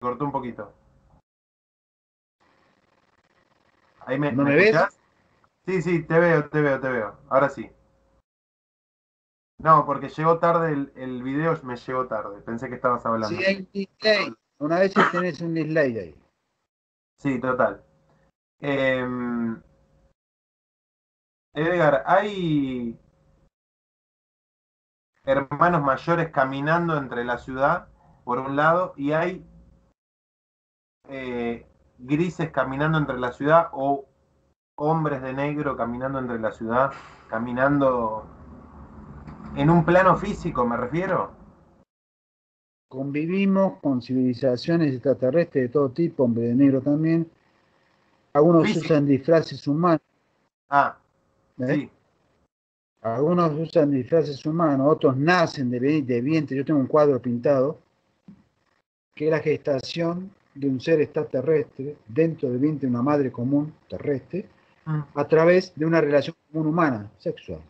cortó un poquito. Ahí me, ¿no me ves? Sí, sí, te veo. Ahora sí. No, porque llegó tarde el video, me llegó tarde. Pensé que estabas hablando. Sí, hay delay. Una vez tenés un delay ahí. Sí, total. Edgar, ¿hay hermanos mayores caminando entre la ciudad, por un lado, y hay grises caminando entre la ciudad o hombres de negro caminando entre la ciudad, caminando en un plano físico, me refiero? Convivimos con civilizaciones extraterrestres de todo tipo, hombres de negro también. Algunos físico. Usan disfraces humanos. Ah, sí. Algunos usan disfraces humanos, otros nacen de vientre. Yo tengo un cuadro pintado que es la gestación de un ser extraterrestre dentro del vientre de una madre común terrestre a través de una relación común humana, sexual.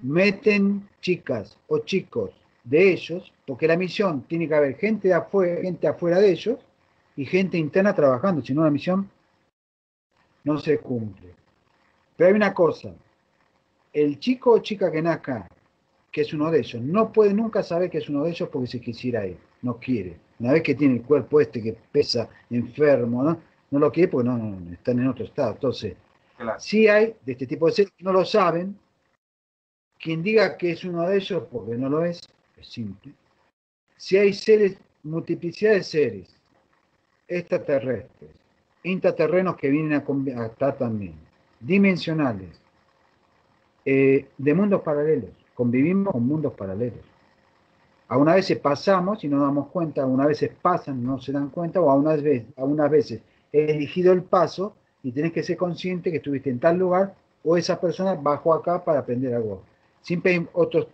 Meten chicas o chicos de ellos, porque la misión tiene que haber gente afuera de ellos y gente interna trabajando, si no la misión no se cumple. Pero hay una cosa, el chico o chica que nazca, que es uno de ellos, no puede nunca saber que es uno de ellos porque si quisiera ir, no quiere. Una vez que tiene el cuerpo este que pesa, enfermo, ¿no? No lo quiere porque no están en otro estado. Entonces, claro. Sí hay de este tipo de seres que no lo saben. Quien diga que es uno de ellos porque no lo es simple. Si hay seres, multiplicidad de seres extraterrestres, intraterrenos que vienen a estar también, dimensionales, de mundos paralelos, convivimos con mundos paralelos. Algunas veces pasamos y no nos damos cuenta, algunas veces pasan y no se dan cuenta, o algunas veces he elegido el paso y tenés que ser consciente que estuviste en tal lugar o esa persona bajó acá para aprender algo. Siempre hay otros,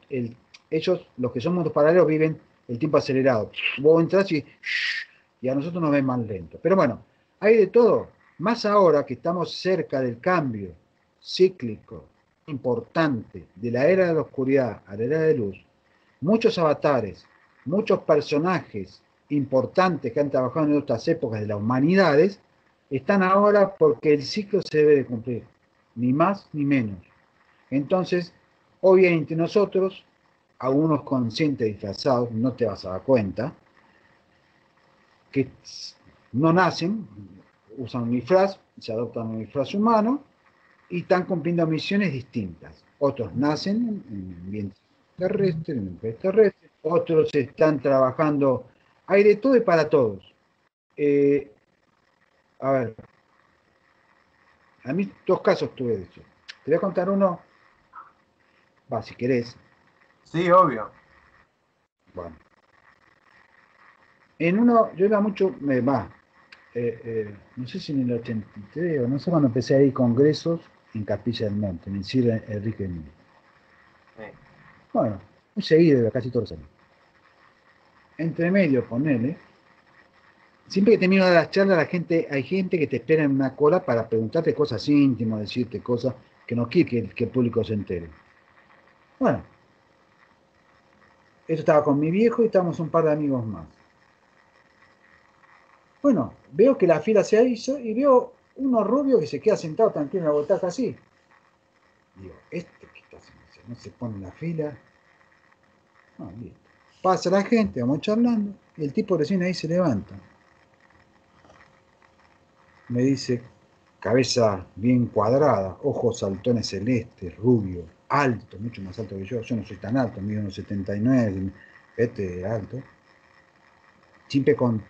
ellos, los que son mundos paralelos, viven el tiempo acelerado. Vos entras y a nosotros nos ven más lento. Pero bueno, hay de todo. Más ahora que estamos cerca del cambio cíclico importante de la era de la oscuridad a la era de luz, muchos avatares, muchos personajes importantes que han trabajado en otras épocas de las humanidades, están ahora porque el ciclo se debe de cumplir, ni más ni menos. Entonces, hoy entre nosotros, algunos conscientes disfrazados, no te vas a dar cuenta, que no nacen, usan un disfraz, se adoptan un disfraz humano, y están cumpliendo misiones distintas. Otros nacen en vientres terrestres, en extraterrestres, otros están trabajando, hay de todo y para todos. A ver, a mí dos casos tuve de eso. Te voy a contar uno, va, si querés. Sí, obvio. Bueno. En uno, yo iba mucho, no sé si en el 83 o no sé cuando empecé a ir congresos en Capilla del Monte, en Shirley MacLaine. Bueno, muy seguido, casi todos los años. Entre medio, ponele. Siempre que termino de las charlas, hay gente que te espera en una cola para preguntarte cosas íntimas, decirte cosas que no quiere que el público se entere. Bueno, eso estaba con mi viejo y estábamos un par de amigos más. Bueno, veo que la fila se hizo y veo uno rubio que se queda sentado tranquilo en la butaca así. Digo, este que está haciendo, no se pone en la fila. No, listo. Pasa la gente, vamos charlando, y el tipo recién ahí se levanta. Me dice, cabeza bien cuadrada, ojos saltones celestes, rubio, alto, mucho más alto que yo. Yo no soy tan alto, mido unos 79, este alto. Siempre con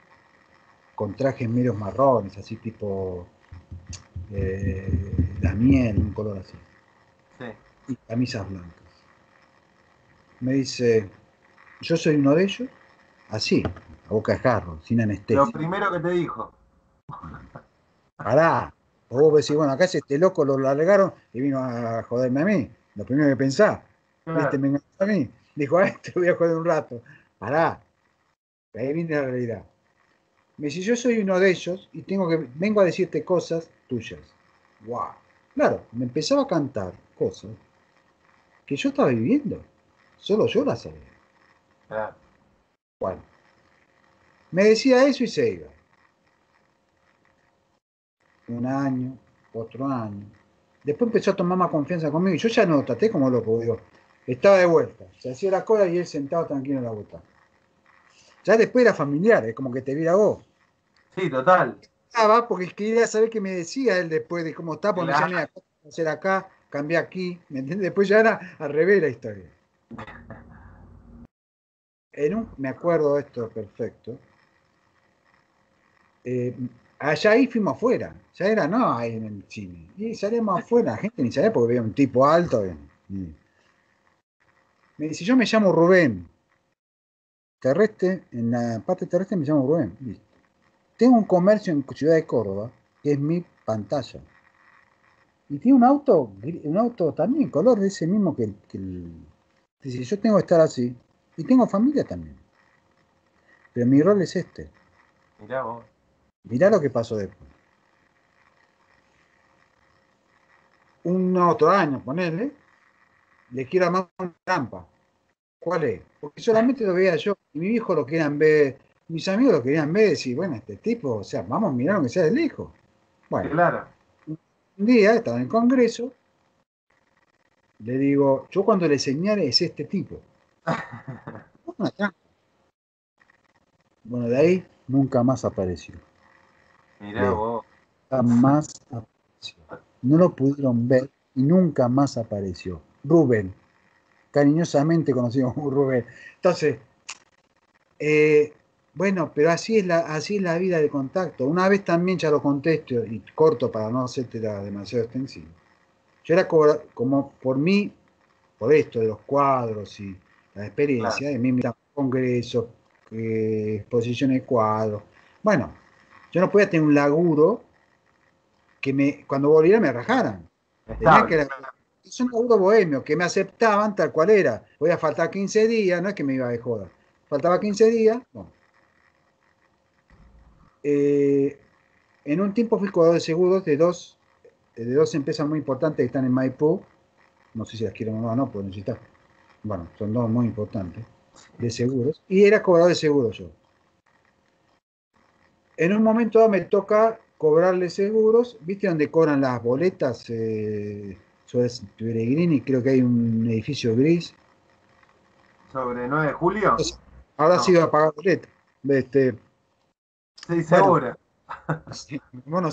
trajes meros marrones, así tipo la miel, un color así. Sí. Y camisas blancas. Me dice, yo soy uno de ellos, así, a boca de jarro, sin anestesia. Lo primero que te dijo. Pará, o vos decís, bueno, acá este loco lo largaron y vino a joderme a mí. Lo primero que pensás, claro. Este me engañó a mí. Dijo, a este voy a joder un rato. Pará, ahí viene la realidad. Me dice, yo soy uno de ellos y vengo a decirte cosas tuyas. ¡Guau! Wow. Claro, me empezaba a cantar cosas que yo estaba viviendo. Solo yo las sabía. Ah. Bueno, Me decía eso y se iba. Un año, otro año. Después empezó a tomar más confianza conmigo y yo ya no traté como loco, digo. Estaba de vuelta, se hacía la cola y él sentado tranquilo en la butaca. Ya después era familiar, es como que te viera vos. Sí, total. Estaba porque quería saber qué me decía él después de cómo está, porque claro. Me llamé a hacer acá, cambié aquí, ¿me entiendes? Después ya era al revés la historia. Me acuerdo esto perfecto. Allá ahí fuimos afuera, ya era no ahí en el cine. Y salíamos afuera, la gente ni sabía porque veía un tipo alto. Me dice, yo me llamo Rubén. Terrestre, en la parte terrestre me llamo Rubén. Listo. Tengo un comercio en Ciudad de Córdoba, que es mi pantalla. Y tiene un auto también, color de ese mismo que el... Dice, yo tengo que estar así. Y tengo familia también. Pero mi rol es este. Mirá vos. Mirá lo que pasó después. Un otro año, ponele. Le quiero armar una trampa. ¿Cuál es? Porque solamente lo veía yo. Y mi viejo lo querían ver, mis amigos lo querían ver y decir, bueno, este tipo, o sea, vamos a mirar aunque sea de lejos. Bueno, claro. Un día estaba en el Congreso, le digo, yo cuando le señale es este tipo. Una trampa. Bueno, de ahí nunca más apareció. Mirá vos. Nunca más apareció. No lo pudieron ver y nunca más apareció. Rubén, cariñosamente conocido como Rubén. Entonces, bueno, pero así es la vida de contacto. Una vez también ya lo contesto y corto para no hacerte demasiado extensivo. Yo era como por mí, por esto de los cuadros y la experiencia, de mí me invitaban a congresos, exposiciones de cuadros. Bueno, yo no podía tener un laburo que cuando volviera me rajaran. Tenía que es un laburo bohemio, que me aceptaban tal cual era. Voy a faltar 15 días, no es que me iba de joda. Faltaba 15 días. Bueno. En un tiempo fui jugador de seguros de dos empresas muy importantes que están en Maipú. No sé si las quieren o no, pero necesitan. Bueno, son dos muy importantes de seguros. Y era cobrador de seguros yo. En un momento dado me toca cobrarle seguros. ¿Viste dónde cobran las boletas? Sobre Peregrini, creo que hay un edificio gris. ¿Sobre 9 de julio? Entonces, ahora no. Sí va a pagar boleta. Sí, seguro. Bueno,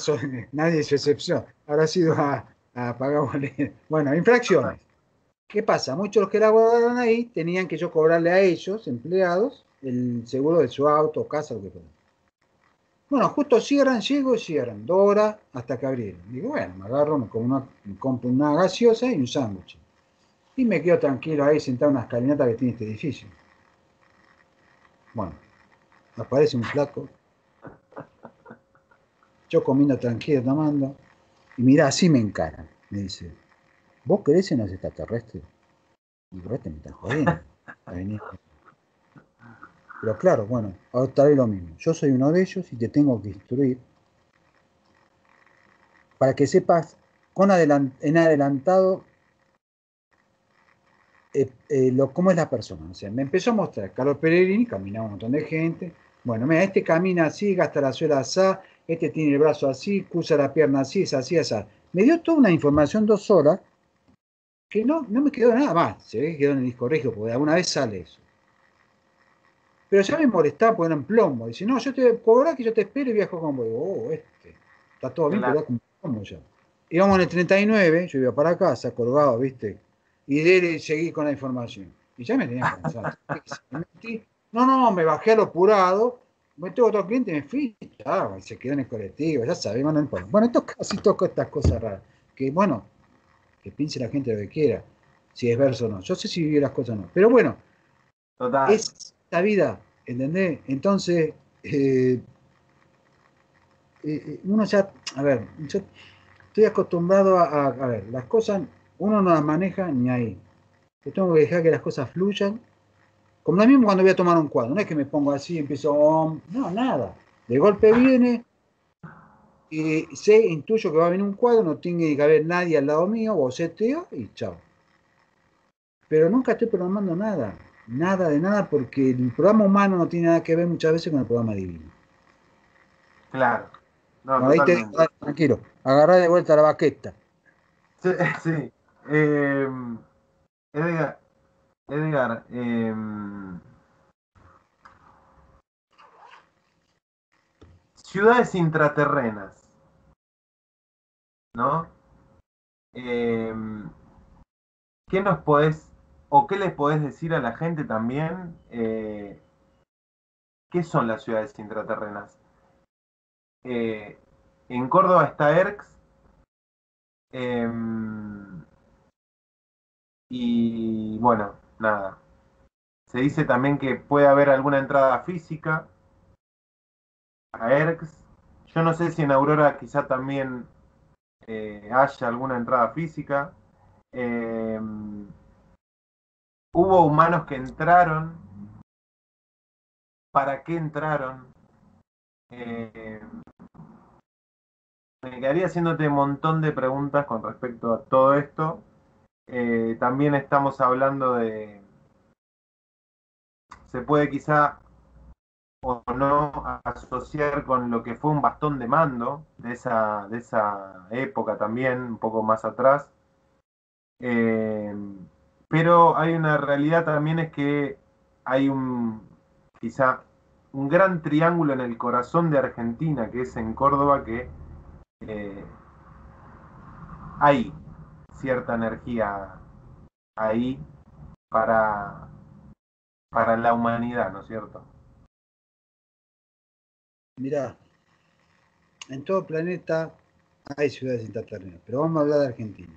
nadie es excepción. Ahora sí va a pagar boleta. Bueno, infracciones. ¿Qué pasa? Muchos de los que laboraban ahí tenían que yo cobrarle a ellos, empleados, el seguro de su auto, casa, lo que fuera. Bueno, justo cierran, llego y cierran, 2 horas hasta que abrieron. Digo, bueno, me agarro, me compro una gaseosa y un sándwich. Y me quedo tranquilo ahí sentado en una escalinata que tiene este edificio. Bueno, aparece un flaco. Yo comiendo tranquilo, tomando. Y mirá, así me encaran. Me dice, ¿vos crees en los extraterrestres? Digo, este me está jodiendo. Pero claro, bueno, otra vez lo mismo. Yo soy uno de ellos y te tengo que instruir para que sepas en adelantado cómo es la persona. O sea, me empezó a mostrar Carlos Peregrini, caminaba un montón de gente. Bueno, mira, este camina así, gasta la suela así, este tiene el brazo así, cruza la pierna así, es así, así. Me dio toda una información 2 horas que no me quedó nada más. Se ve que quedó en el disco rígido porque alguna vez sale eso. Pero ya me molestaba porque eran plomo. Dice, no, yo te voy a cobrar que yo te espero y viajo con vos. Digo, está todo bien, pero con plomo ya. Íbamos en el 39, yo iba para casa, colgado, ¿viste? Y seguí con la información. Y ya me tenía cansado. No, me bajé a lo apurado, me tengo otro cliente y me fui. Ya, y se quedó en el colectivo, ya sabemos, no importa. Bueno, esto casi toco estas cosas raras. Que bueno, que piense la gente lo que quiera, si es verso o no. Yo sé si viví las cosas o no. Pero bueno, total. Es la vida, ¿entendés? Entonces, uno ya, a ver, yo estoy acostumbrado a ver, las cosas, uno no las maneja ni ahí. Yo tengo que dejar que las cosas fluyan, como lo mismo cuando voy a tomar un cuadro, no es que me pongo así y empiezo, no, nada, de golpe viene, y intuyo que va a venir un cuadro, no tiene que haber nadie al lado mío, boceteo y chao. Pero nunca estoy programando nada. Nada de nada, porque el programa humano no tiene nada que ver muchas veces con el programa divino. Claro. No, ahí te digo, tranquilo, agarrá de vuelta la baqueta. Sí, sí. Edgar, ciudades intraterrenas, ¿no? ¿Qué nos podés, o qué les podés decir a la gente también? ¿Qué son las ciudades intraterrenas? En Córdoba está Erks, y bueno, nada. Se dice también que puede haber alguna entrada física a Erks. Yo no sé si en Aurora quizá también haya alguna entrada física. Hubo humanos que entraron. ¿Para qué entraron? Me quedaría haciéndote un montón de preguntas con respecto a todo esto. También estamos hablando de... Se puede quizá o no asociar con lo que fue un bastón de mando de esa época también, un poco más atrás. Pero hay una realidad también, es que hay un gran triángulo en el corazón de Argentina, que es en Córdoba, que hay cierta energía ahí para la humanidad, ¿no es cierto? Mirá, en todo planeta hay ciudades intraterrenas, pero vamos a hablar de Argentina.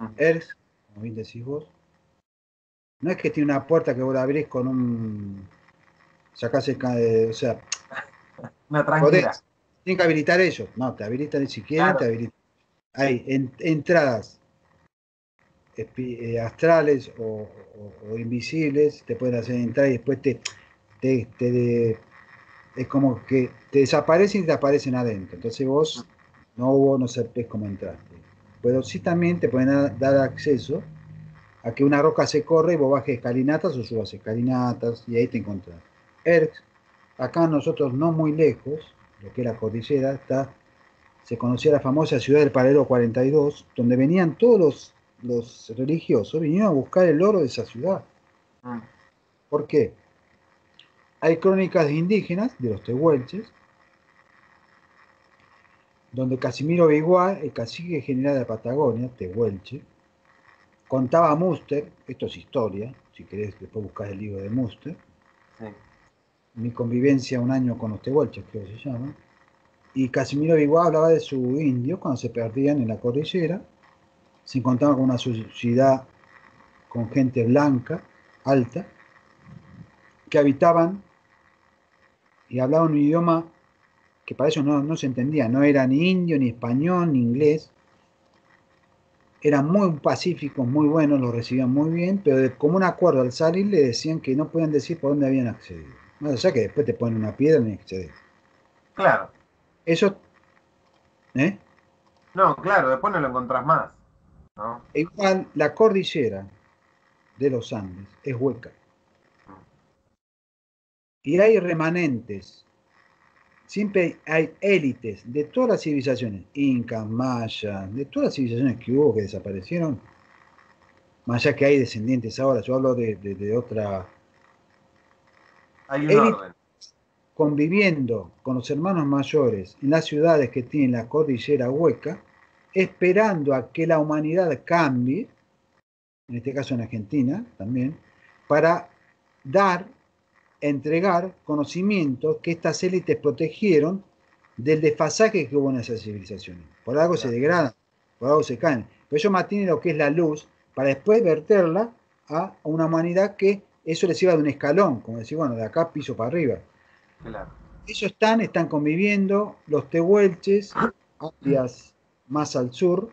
Uh-huh. Erks, como bien decís vos, no es que tiene una puerta que vos la abrís con un... sacás el... o sea... una tranquila. Tienen que habilitar ellos. No, te habilitan si quieren, claro. Te habilitan. Hay entradas astrales o invisibles, te pueden hacer entrar y después es como que te desaparecen y te aparecen adentro. Entonces vos no sabés cómo entraste. Pero sí también te pueden dar acceso a que una roca se corre y vos bajes escalinatas o subas escalinatas y ahí te encontrás. Erks, acá nosotros no muy lejos, lo que es la cordillera, se conocía la famosa ciudad del paralelo 42, donde venían todos los religiosos, vinieron a buscar el oro de esa ciudad. ¿Por qué? Hay crónicas de indígenas, de los tehuelches, donde Casimiro Biguá, el cacique general de la Patagonia, tehuelche, contaba a Muster, esto es historia, si querés después buscar el libro de Muster, sí. Mi convivencia un año con los tehuelches, creo que se llama, y Casimiro Biguá hablaba de su indio, cuando se perdían en la cordillera, se encontraban con una sociedad con gente blanca, alta, que habitaban y hablaban un idioma que para ellos no se entendía, no era ni indio, ni español, ni inglés. Eran muy pacíficos, muy buenos, los recibían muy bien, pero de común acuerdo al salir le decían que no podían decir por dónde habían accedido. Más allá que después te ponen una piedra ni acceder. Claro. Eso... ¿eh? No, claro, después no lo encontrás más, ¿no? Igual, la cordillera de los Andes es hueca. Y hay remanentes, siempre hay élites de todas las civilizaciones, incas, mayas, de todas las civilizaciones que hubo que desaparecieron, más allá que hay descendientes ahora, yo hablo de otra... Hay un orden. Conviviendo con los hermanos mayores en las ciudades que tienen la cordillera hueca, esperando a que la humanidad cambie, en este caso en Argentina también, para entregar conocimientos que estas élites protegieron del desfasaje que hubo en esas civilizaciones. Por algo se degradan, por algo se caen. Pero ellos mantienen lo que es la luz para después verterla a una humanidad que eso les iba de un escalón, como decir, bueno, de acá piso para arriba. Claro. Ellos están conviviendo, los tehuelches, áreas más al sur,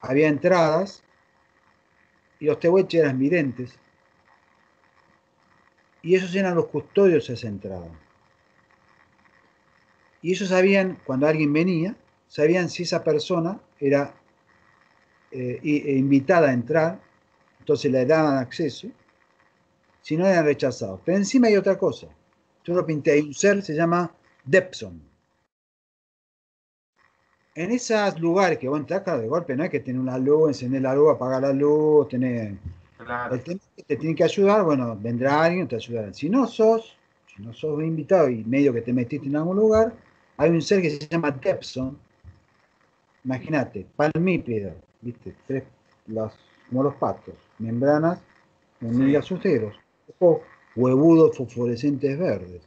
había entradas, y los tehuelches eran videntes. Y esos eran los custodios de esa entrada. Y ellos sabían, cuando alguien venía, sabían si esa persona era invitada a entrar, entonces le daban acceso, si no eran rechazados. Pero encima hay otra cosa. Yo lo pinté, hay un ser, se llama Tepsón. En esos lugares que vos entras, de golpe no hay que tener una luz, encender la luz, apagar la luz, tener... Claro. El tema es que te tienen que ayudar, bueno, vendrá alguien, te ayudará. Si no sos un invitado y medio que te metiste en algún lugar, hay un ser que se llama Tepsón. Imagínate, palmípedo, ¿viste? Como los patos, membranas, hormigas susteros, ojos huevudos fosforescentes verdes.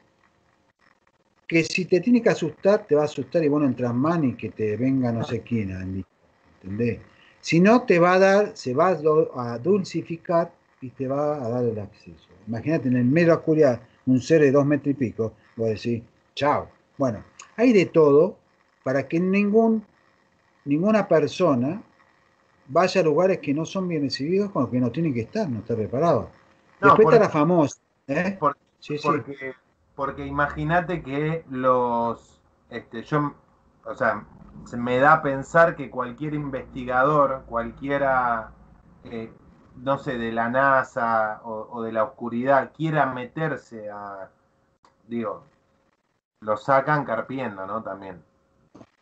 Que si te tiene que asustar, te va a asustar y bueno, entras más ni que te venga no sé quién, ¿entendés? Si no, te va a dar, se va a dulcificar y te va a dar el acceso. Imagínate en el medio de la oscuridad, un ser de 2 metros y pico, vos decís, chao. Bueno, hay de todo para que ninguna persona vaya a lugares que no son bien recibidos con los que no tienen que estar, no está preparado. No, después está la famosa, ¿eh? Porque imagínate que los... o sea, se me da a pensar que cualquier investigador, cualquiera, no sé, de la NASA o de la oscuridad, quiera meterse a... Digo, lo sacan carpiendo, ¿no? También.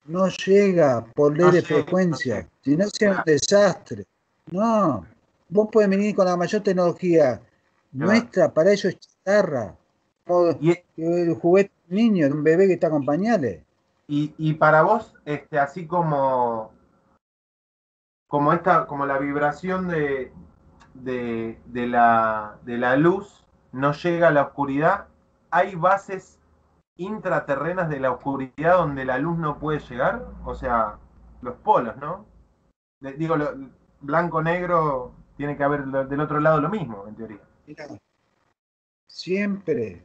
No llega por ley de frecuencia, si no sea un desastre. No, vos podés venir con la mayor tecnología nuestra, para ellos es chatarra. El juguete de un niño, de un bebé que está con pañales. Y para vos, así como la vibración de la luz no llega a la oscuridad, ¿hay bases intraterrenas de la oscuridad donde la luz no puede llegar? O sea, los polos, ¿no? Digo, blanco-negro tiene que haber del otro lado lo mismo, en teoría. Mirá, siempre,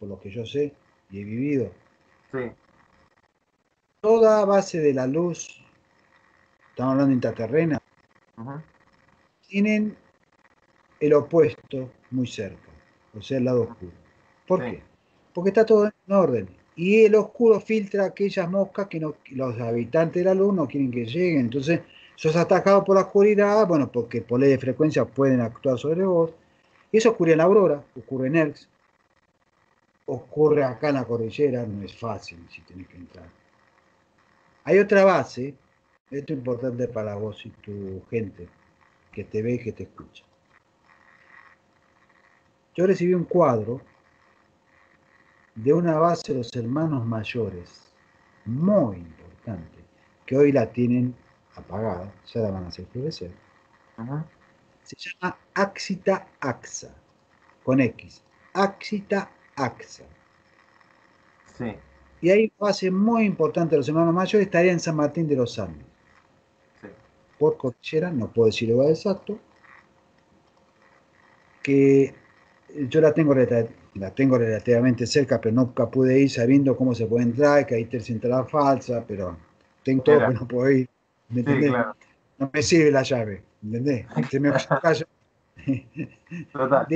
por lo que yo sé y he vivido, toda base de la luz, estamos hablando de intraterrena, tienen el opuesto muy cerca, o sea, el lado oscuro. ¿Por qué? Porque está todo en orden. Y el oscuro filtra aquellas moscas que los habitantes de la luz no quieren que lleguen. Entonces, sos atacado por la oscuridad, bueno, porque por ley de frecuencia pueden actuar sobre vos. Y eso ocurre en la Aurora, ocurre en Erks, ocurre acá en la cordillera, no es fácil si tenés que entrar. Hay otra base, esto es importante para vos y tu gente, que te ve y que te escucha. Yo recibí un cuadro de una base de los hermanos mayores, muy importante, que hoy la tienen apagada, ya la van a hacer florecer. Se llama Axita Axa, con X, Axita Axa. Sí. Y hay una base muy importante de los hermanos mayores, estaría en San Martín de los Andes. Sí. Por cordillera, no puedo decir lugar exacto, que yo la tengo relativamente cerca, pero nunca pude ir sabiendo cómo se puede entrar, que ahí te entrada falsa, pero tengo todo que no puedo ir. ¿Me entendés? Claro. No me sirve la llave, ¿entendés? Se me calla. Total.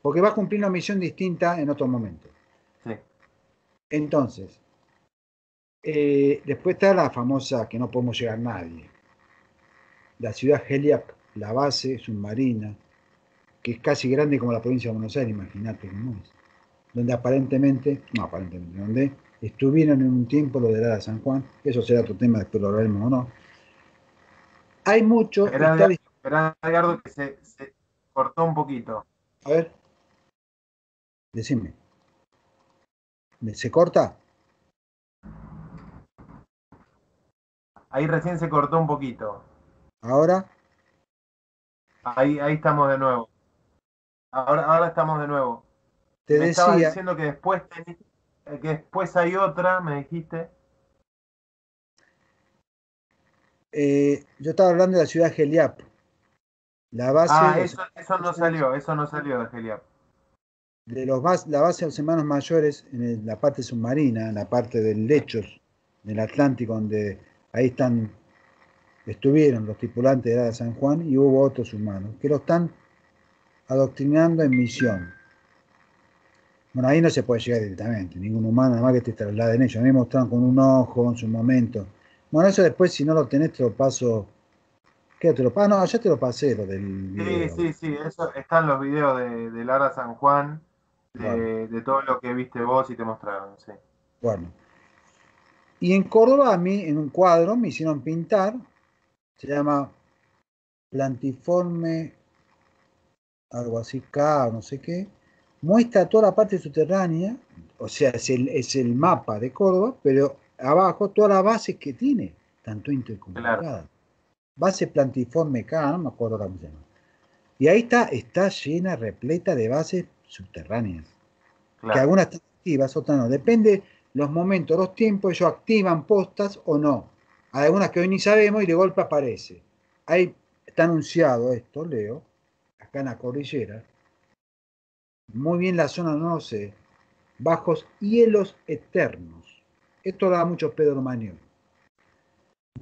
Porque va a cumplir una misión distinta en otro momento. Sí. Entonces, después está la famosa que no podemos llegar nadie. La ciudad Heliap, la base submarina, que es casi grande como la provincia de Buenos Aires, imagínate cómo es. Donde donde estuvieron en un tiempo los de ARA San Juan, eso será otro tema, después lo hablaremos o no. Hay mucho... Esperá, Edgardo, que se cortó un poquito. A ver. Decime. ¿Se corta? Ahí recién se cortó un poquito. ¿Ahora? Ahí estamos de nuevo. Ahora estamos de nuevo. Me estabas diciendo que después hay otra, me dijiste. Yo estaba hablando de la ciudad de Geliap. La base eso no salió de Geliap. La base de los hermanos mayores en la parte submarina, en la parte del lecho del Atlántico, donde ahí estuvieron los tripulantes de ARA San Juan y hubo otros humanos que lo están adoctrinando en misión. Bueno, ahí no se puede llegar directamente, ningún humano, nada más que te trasladen ellos. A mí me mostraron con un ojo en su momento. Bueno, eso después, si no lo tenés, te lo paso ¿Qué te lo pasé? Ah, no, ya te lo pasé lo del video. Sí, sí, sí, eso están los videos de ARA San Juan, de todo lo que viste vos y te mostraron, sí. Bueno. Y en Córdoba, a mí, en un cuadro, me hicieron pintar, se llama Plantiforme, algo así, K, no sé qué, muestra toda la parte subterránea, o sea, es el mapa de Córdoba, pero abajo todas las bases que tiene, tanto intercomunicadas. Claro. Base Plantiforme K, no me acuerdo cómo se llama. Y ahí está llena, repleta de bases subterráneas. Claro. Que algunas están activas, otras no. Depende los momentos, los tiempos, ellos activan postas o no. Hay algunas que hoy ni sabemos y de golpe aparece. Ahí está anunciado esto, Leo, acá en la cordillera. Muy bien la zona, no sé, bajos hielos eternos. Esto lo da mucho Pedro Manión.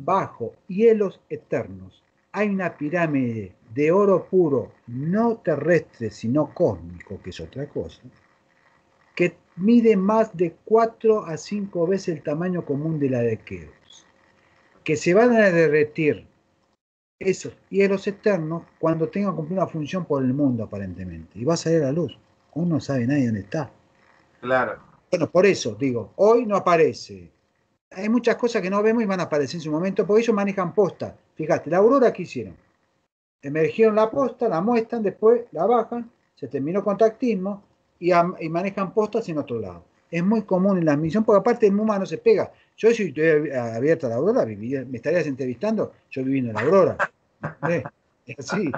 Bajo hielos eternos. Hay una pirámide de oro puro, no terrestre, sino cósmico, que es otra cosa, que mide más de 4 a 5 veces el tamaño común de la de Keops, que se van a derretir esos hielos eternos cuando tengan cumplido una función por el mundo, aparentemente, y va a salir la luz. Uno no sabe nadie dónde está. Claro. Bueno, por eso digo, hoy no aparece. Hay muchas cosas que no vemos y van a aparecer en su momento, porque ellos manejan posta. Fíjate, la Aurora, ¿qué hicieron? Emergieron la posta, la muestran, después la bajan, se terminó contactismo y manejan postas en otro lado. Es muy común en las misiones, porque aparte el humano se pega. Yo, si estoy abierta a la Aurora, me estarías entrevistando, yo viviendo en la Aurora. Es así.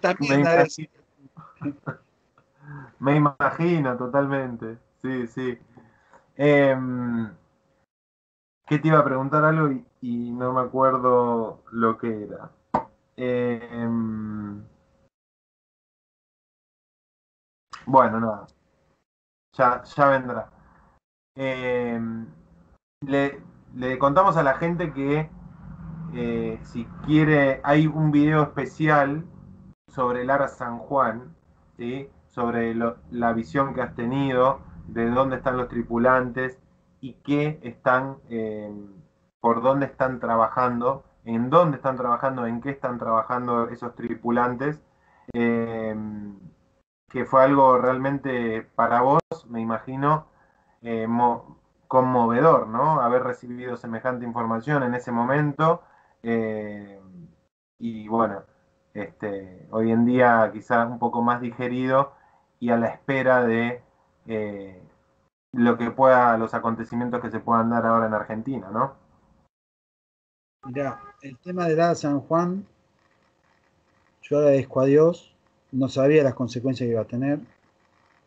También, me imagino totalmente. Sí, sí. Que te iba a preguntar algo y no me acuerdo lo que era. Bueno, nada. Ya vendrá. Le contamos a la gente que si quiere, hay un video especial sobre el ARA San Juan, ¿sí? Sobre la visión que has tenido, de dónde están los tripulantes y qué están, por dónde están trabajando, en dónde están trabajando, en qué están trabajando esos tripulantes, que fue algo realmente para vos, me imagino, conmovedor, ¿no? Haber recibido semejante información en ese momento, y bueno, hoy en día quizás un poco más digerido y a la espera de lo que pueda, los acontecimientos que se puedan dar ahora en Argentina, ¿no? Mirá, el tema de la San Juan, yo agradezco a Dios, no sabía las consecuencias que iba a tener,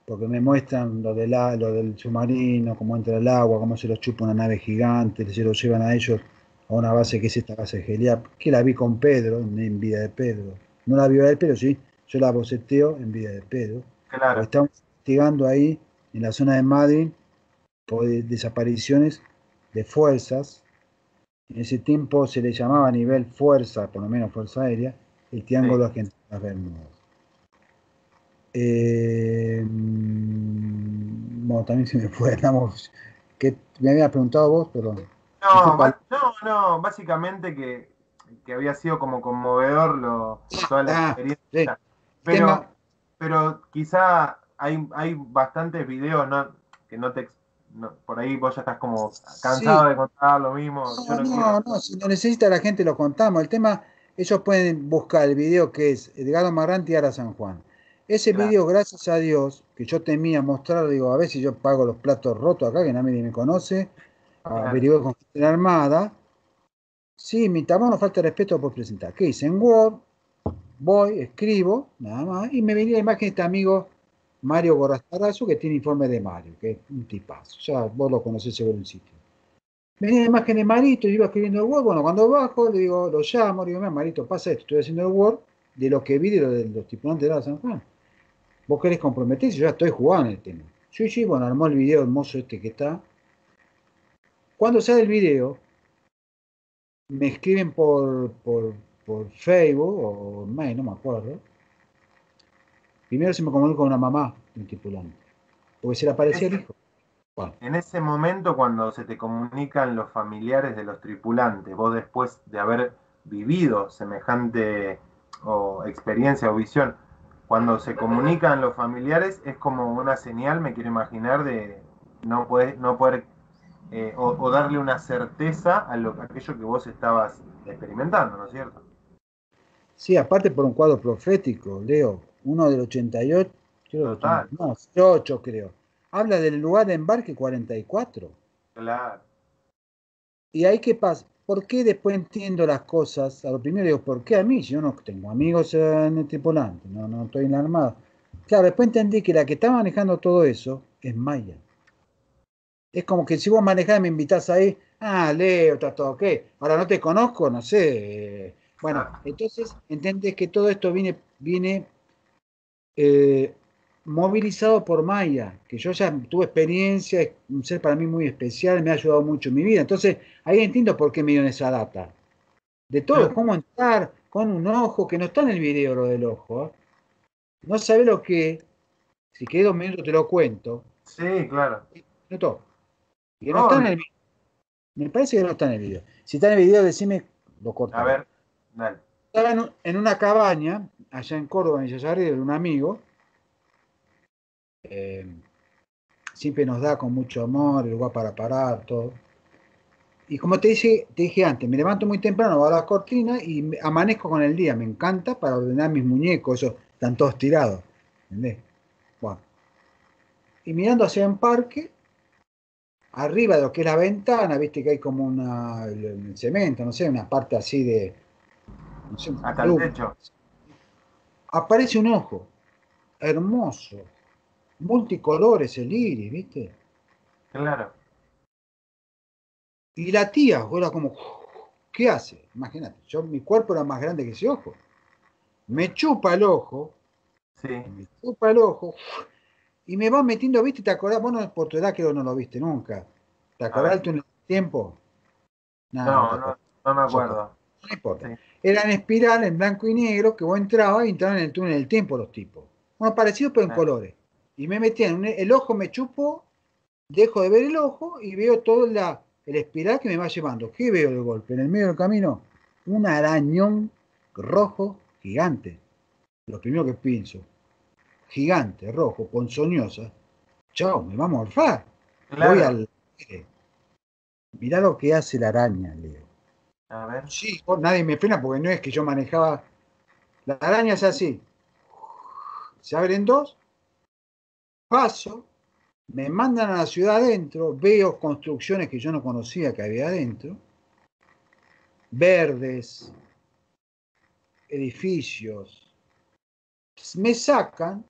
porque me muestran lo del submarino, cómo entra el agua, cómo se los chupa una nave gigante, se los llevan a ellos a una base que es esta base de Geliap, que la vi con Pedro, en vida de Pedro. No la vi de Pedro, sí, yo la boceteo en vida de Pedro. Claro. Estamos investigando ahí, en la zona de Madrid, por desapariciones de fuerzas. En ese tiempo se le llamaba a nivel fuerza, por lo menos fuerza aérea, el Triángulo Argentino de las Bermudas. Bueno, también se me fue, que me habías preguntado vos, pero no, básicamente que había sido como conmovedor toda la experiencia, pero quizá hay bastantes videos, ¿no? Que por ahí vos ya estás como cansado de contar lo mismo. No, si lo necesita la gente lo contamos. El tema, ellos pueden buscar el video que es Edgardo Marranti, ARA San Juan. Ese video, gracias a Dios, que yo temía mostrar, digo, a ver si yo pago los platos rotos acá, que nadie me conoce, averigué con la Armada. Sí, mi tamaño no falta de respeto por presentar. ¿Qué hice? En Word, voy, escribo, nada más, y me venía la imagen de este amigo Mario Gorastarazzo, que tiene informe de Mario, que es un tipazo, ya vos lo conocés seguro en sitio. Venía la imagen de Marito, yo iba escribiendo el Word, bueno, cuando bajo, le digo, lo llamo, le digo, mira, Marito, pasa esto, estoy haciendo el Word, de lo que vi de los tripulantes de la San Juan. Vos querés comprometerse, yo ya estoy jugando en el tema. Sí, bueno, armó el video hermoso este que está. Cuando sale el video, me escriben por Facebook o mail, no me acuerdo. Primero se me comunicó con una mamá de un tripulante, porque se le aparecía el hijo. Bueno. En ese momento, cuando se te comunican los familiares de los tripulantes, vos después de haber vivido semejante experiencia o visión. Cuando se comunican los familiares es como una señal, me quiero imaginar, de no poder darle una certeza a aquello que vos estabas experimentando, ¿no es cierto? Sí, aparte por un cuadro profético, Leo, uno del 88, creo, no, 88 creo. Habla del lugar de embarque 44. Claro. Y ahí qué pasa, ¿por qué después entiendo las cosas? A lo primero digo, ¿por qué a mí? Yo no tengo amigos en el tripulante, no estoy en la armada. Claro, después entendí que la que está manejando todo eso es Maya. Es como que si vos manejás y me invitás ahí, ah, Leo, estás todo ok. Ahora no te conozco, no sé. Bueno, entonces entendés que todo esto viene movilizado por Maya, que yo ya tuve experiencia, es un ser para mí muy especial, me ha ayudado mucho en mi vida. Entonces, ahí entiendo por qué me dieron esa data. De todo, cómo entrar con un ojo, que no está en el video lo del ojo. No sabés lo que, si querés 2 minutos te lo cuento. Sí, claro. Todo. Que no está en el video. Me parece que no está en el video. Si está en el video, decime, lo corto. A ver, dale. Estaba en una cabaña, allá en Córdoba, en Yayarri, de un amigo. Siempre nos da con mucho amor, el lugar para parar, todo. Y como te dije antes, me levanto muy temprano, voy a la cortina y amanezco con el día. Me encanta para ordenar mis muñecos, esos están todos tirados. ¿Entendés? Bueno. Y mirando hacia el parque, arriba de lo que es la ventana, viste que hay como el cemento, no sé, una parte así de... No sé, hasta el techo. Aparece un ojo, hermoso, multicolores, el iris, viste. Claro. Y la tía, era como, ¿qué hace? Imagínate, yo mi cuerpo era más grande que ese ojo. Me chupa el ojo, sí. Me chupa el ojo... Y me vas metiendo, ¿viste? ¿Te acordás? Vos no, por tu edad creo no lo viste nunca. ¿Te acordás tú en el tiempo? No me acuerdo. No importa. Sí. Eran espirales en blanco y negro que vos entrabas y entraban en el túnel del tiempo los tipos. Bueno, parecidos pero en colores. Y me metían, el ojo me chupó, dejo de ver el ojo y veo todo el espiral que me va llevando. ¿Qué veo de golpe? En el medio del camino, un arañón rojo gigante. Lo primero que pienso. Gigante, rojo, ponzoñosa. Chao, me va a morfar. Claro. Voy al... Mirá lo que hace la araña, Leo. A ver. Sí, nadie me frena porque no es que yo manejaba. La araña es así. Se abren dos. Paso. Me mandan a la ciudad adentro. Veo construcciones que yo no conocía que había adentro. Verdes. Edificios. Me sacan.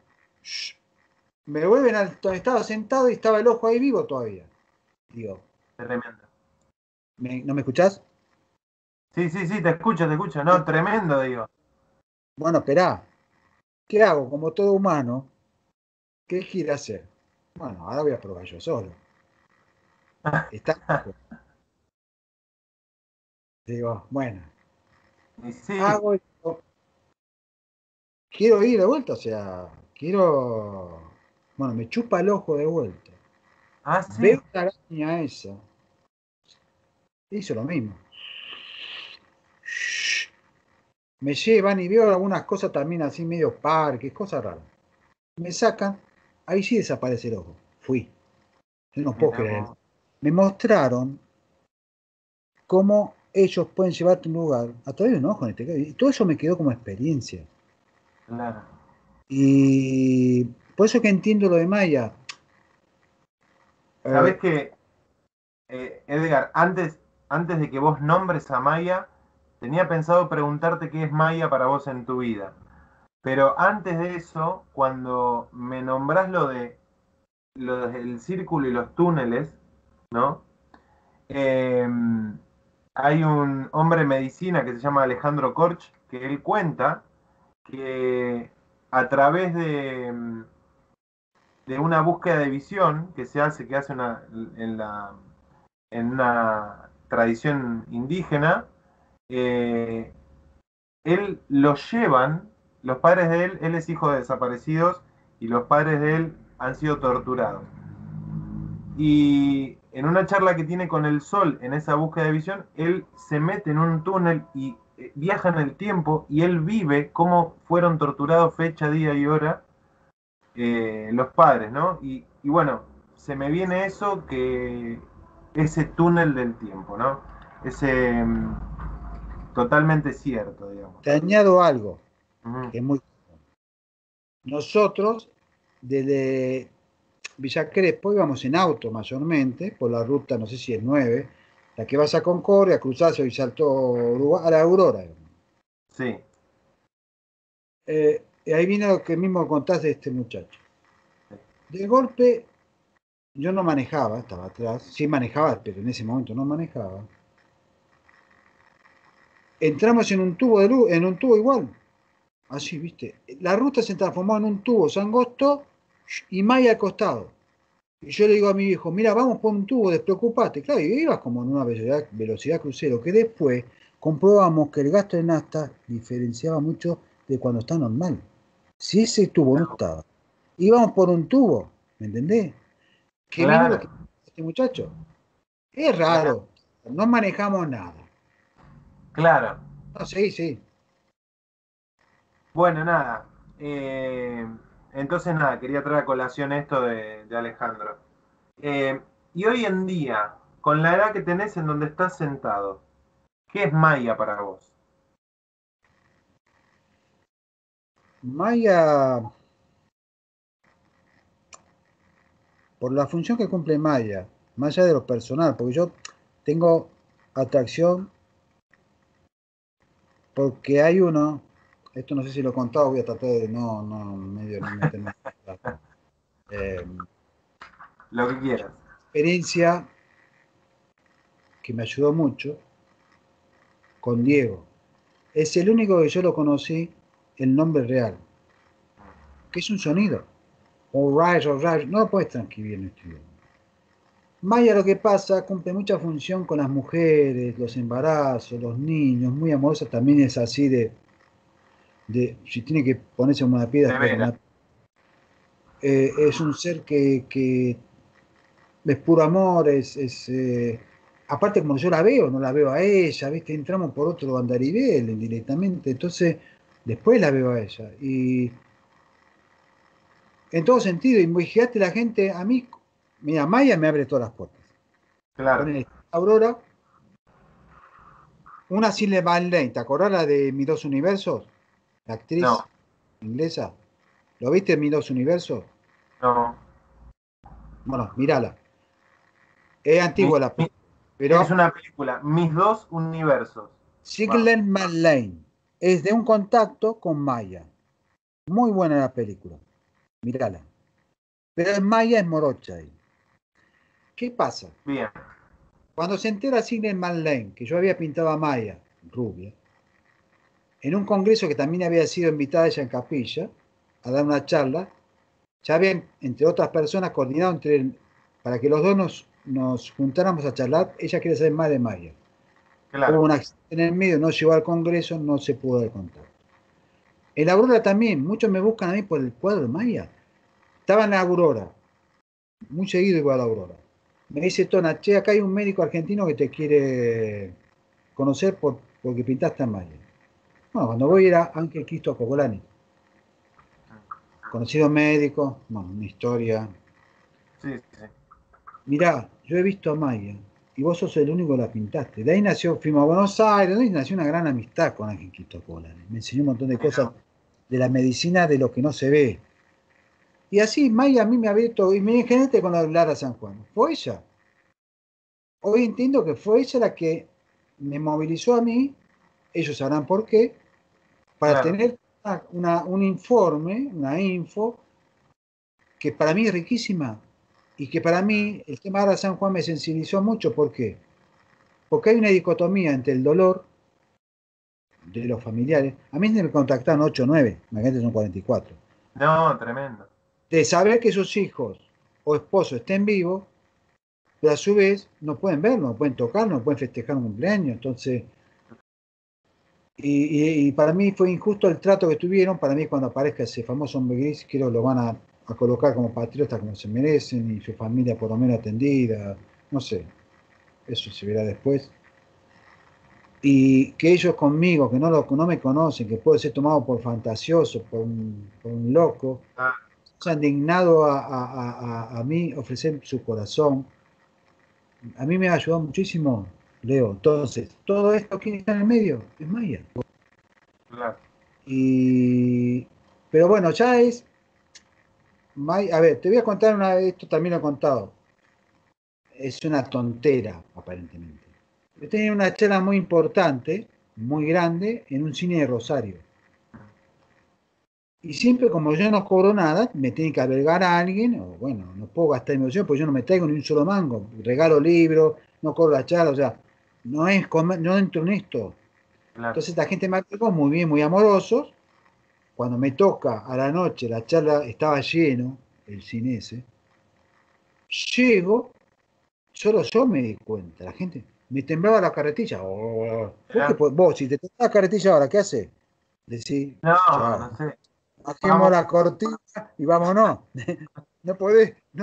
Me vuelven a donde estaba sentado y estaba el ojo ahí vivo todavía. Digo. Tremendo. ¿No me escuchás? Sí, te escucho. No, tremendo, digo. Bueno, esperá. ¿Qué hago? Como todo humano, ¿qué gira hacer? Bueno, ahora voy a probar yo solo. Está. Digo, bueno. Sí. Hago esto. Quiero ir de vuelta, o sea... Quiero... Bueno, me chupa el ojo de vuelta. Ah, sí. Veo la araña esa. Hizo lo mismo. Me llevan y veo algunas cosas también así, medio parques, cosas raras. Me sacan. Ahí sí desaparece el ojo. Fui. Yo no puedo creer. Me mostraron cómo ellos pueden llevarte a un lugar a través de un ojo en este caso. Y todo eso me quedó como experiencia. Claro. Y por eso que entiendo lo de Maya. Sabés que, Edgar, antes de que vos nombres a Maya, tenía pensado preguntarte qué es Maya para vos en tu vida. Pero antes de eso, cuando me nombrás lo del círculo y los túneles, ¿no? Hay un hombre de medicina que se llama Alejandro Korch, que él cuenta que... a través de una búsqueda de visión que se hace, en una tradición indígena, él lo llevan, los padres de él es hijo de desaparecidos, y los padres de él han sido torturados. Y en una charla que tiene con el sol en esa búsqueda de visión, él se mete en un túnel y viaja en el tiempo y él vive cómo fueron torturados fecha, día y hora los padres, ¿no? Y bueno, se me viene eso, que ese túnel del tiempo, ¿no? Ese totalmente cierto, digamos. Te añado algo, que es muy común. Nosotros, desde Villa Crespo, íbamos en auto mayormente, por la ruta, no sé si es 9, la que vas a Concordia, cruzás y saltó Uruguay, a la Aurora. Sí. Ahí vino lo que mismo contaste de este muchacho. De golpe, yo no manejaba, estaba atrás. Sí manejaba, pero en ese momento no manejaba. Entramos en un tubo de luz, en un tubo igual. Así, viste. La ruta se transformó en un tubo angosto y Maya al costado. Y yo le digo a mi hijo, mira, vamos por un tubo, despreocupate. Claro, y ibas como en una velocidad crucero, que después comprobamos que el gasto de nafta diferenciaba mucho de cuando está normal. Si ese tubo no estaba, íbamos por un tubo, ¿me entendés? Que claro. Vino lo que este muchacho. Es raro, claro. No manejamos nada. Claro. No, sí, sí. Bueno, nada. Entonces, nada, quería traer a colación esto de Alejandro. Y hoy en día, con la edad que tenés en donde estás sentado, ¿qué es Maya para vos? Maya, por la función que cumple Maya, más allá de lo personal, porque yo tengo atracción porque hay uno... Esto no sé si lo he contado, voy a tratar de no medio no meterme. Lo que quieras. Experiencia que me ayudó mucho con Diego. Es el único que yo lo conocí, el nombre real. Que es un sonido. All right. No lo puedes transcribir en este idioma. Maya, lo que pasa, cumple mucha función con las mujeres, los embarazos, los niños, muy amorosa, también es así de si tiene que ponerse una piedra, es un ser que es puro amor, aparte como yo la veo, no la veo a ella, ¿viste? Entramos por otro andarivel directamente, entonces después la veo a ella y en todo sentido, y muy gigante la gente, a mí, mira, Maya me abre todas las puertas. Claro. Con el, Aurora, una Shirley MacLaine, ¿te acordás la de Mis Dos Universos? La actriz inglesa. ¿Lo viste en Mis Dos Universos? No. Bueno, mírala. Es antigua la película. Pero... Es una película, Mis Dos Universos. Shirley MacLaine. Es de un contacto con Maya. Muy buena la película. Mírala. Pero Maya es morocha ahí. ¿Qué pasa? Bien. Cuando se entera Shirley MacLaine, que yo había pintado a Maya, rubia, en un congreso que también había sido invitada ella en Capilla a dar una charla, ya habían, entre otras personas, coordinado para que los dos nos juntáramos a charlar. Ella quiere saber más de Maya. Claro. Hubo un accidente en el medio, no llegó al congreso, no se pudo dar contacto. En la Aurora también, muchos me buscan a mí por el cuadro de Maya. Estaba en la Aurora, muy seguido iba a la Aurora. Me dice Tona, che, acá hay un médico argentino que te quiere conocer porque pintaste a Maya. Bueno, cuando voy era Ángel Cristo Popolani, conocido médico, bueno, una historia. Sí, sí. Mirá, yo he visto a Maya y vos sos el único que la pintaste. De ahí nació, fuimos a Buenos Aires, de ahí nació una gran amistad con Ángel Cristo Popolani. Me enseñó un montón de cosas de la medicina, de lo que no se ve. Y así Maya a mí me abierto, y me engenete con la ARA San Juan. Fue ella. Hoy entiendo que fue ella la que me movilizó a mí, ellos sabrán por qué, para tener un informe, una info, que para mí es riquísima, y que para mí el tema de ARA San Juan me sensibilizó mucho. ¿Por qué? Porque hay una dicotomía entre el dolor de los familiares. A mí me contactaron 8 o 9, imagínate, son 44. No, tremendo. De saber que sus hijos o esposos estén vivos, pero a su vez no pueden verlo, no pueden tocarlo, no pueden festejar un cumpleaños, entonces... Y para mí fue injusto el trato que tuvieron. Para mí, cuando aparezca ese famoso hombre gris, creo que lo van a colocar como patriotas, como se merecen, y su familia por lo menos atendida. No sé, eso se verá después. y que ellos conmigo, que no me conocen, que puedo ser tomado por fantasioso, por un loco, se han dignado a mí ofrecer su corazón. A mí me ha ayudado muchísimo, Leo. Entonces, todo esto, ¿quién está en el medio? Es Maya. Claro. Y, pero bueno, ya es... Maya, a ver, te voy a contar una vez, esto también lo he contado. Es una tontera, aparentemente. Yo tenía una charla muy importante, muy grande, en un cine de Rosario. Y siempre, como yo no cobro nada, me tiene que albergar a alguien, o bueno, no puedo gastar mi opción, porque yo no me traigo ni un solo mango. Regalo libros, no cobro la charla, o sea, no es comer, no entro en esto. Claro. Entonces la gente me acordó muy bien, muy amorosos. Cuando me toca a la noche, la charla estaba lleno, el cine ese. Llego, solo yo me di cuenta, la gente, me temblaba la carretilla. Oh, claro. Vos, si te temblaba la carretilla ahora, ¿qué haces? Decís, no, chao. No sé. Hacemos la cortina y vámonos. No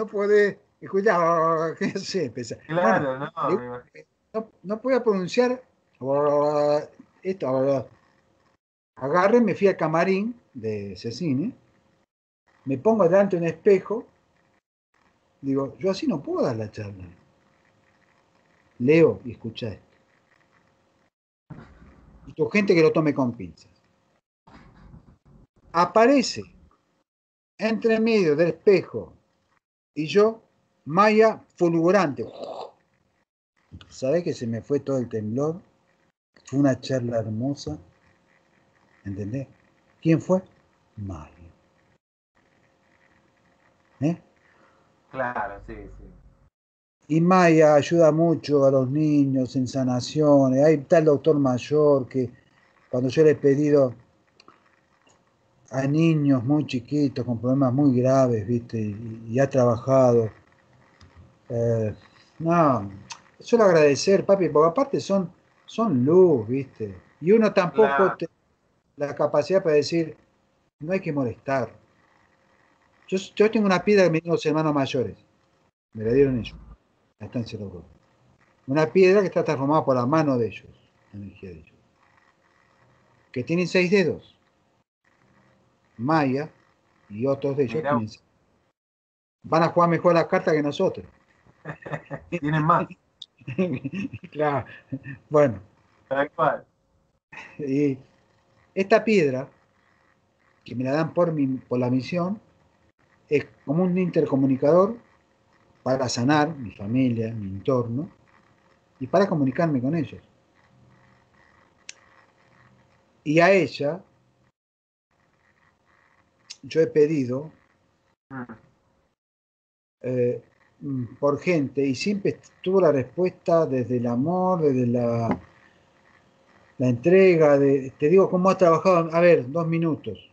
podés escuchar, qué sé. Claro, bueno, no, no podía pronunciar esto. Agarré, me fui al camarín de ese cine, me pongo delante de un espejo, digo, yo así no puedo dar la charla. Leo y escuchá esto. Y tu gente que lo tome con pinzas. Aparece entre medio del espejo y yo, Maya fulgurante. ¿Sabés que se me fue todo el temblor? Fue una charla hermosa. ¿Entendés? ¿Quién fue? Maya. Claro, sí, sí. Y Maya ayuda mucho a los niños en sanaciones. Ahí está el doctor mayor que cuando yo le he pedido... a niños muy chiquitos, con problemas muy graves, ¿viste? Y ha trabajado. No, solo agradecer, papi, porque aparte son luz, ¿viste? Y uno tampoco tiene la capacidad para decir, no hay que molestar. Yo tengo una piedra que me dieron los hermanos mayores. Me la dieron ellos. La estancia de Aurora. Una piedra que está transformada por la mano de ellos, la energía de ellos. Que tienen 6 dedos. Maya y otros de ellos van a jugar mejor las cartas que nosotros. Tienen más. Claro. Bueno. Tal cual. Y esta piedra, que me la dan por la misión, es como un intercomunicador para sanar mi familia, mi entorno, y para comunicarme con ellos. Y a ella... yo he pedido por gente y siempre tuvo la respuesta desde el amor, desde la entrega. Te digo cómo ha trabajado. A ver, 2 minutos.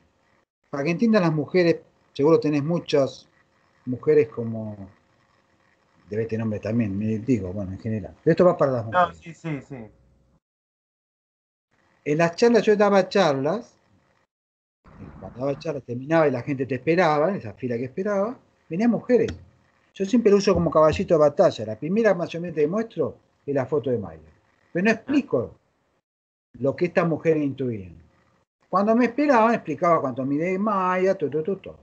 Para que entiendan las mujeres, seguro tenés muchas mujeres como... Debe tener nombre también, me digo, bueno, en general. Pero esto va para las mujeres. No, sí, sí, sí. En las charlas, yo daba charlas. Cuando la charla terminaba y la gente te esperaba, en esa fila que esperaba, venían mujeres. Yo siempre lo uso como caballito de batalla. La primera más o menos que muestro es la foto de Maya. Pero no explico lo que estas mujeres intuían. Cuando me esperaban, explicaba cuánto mide Maya, todo.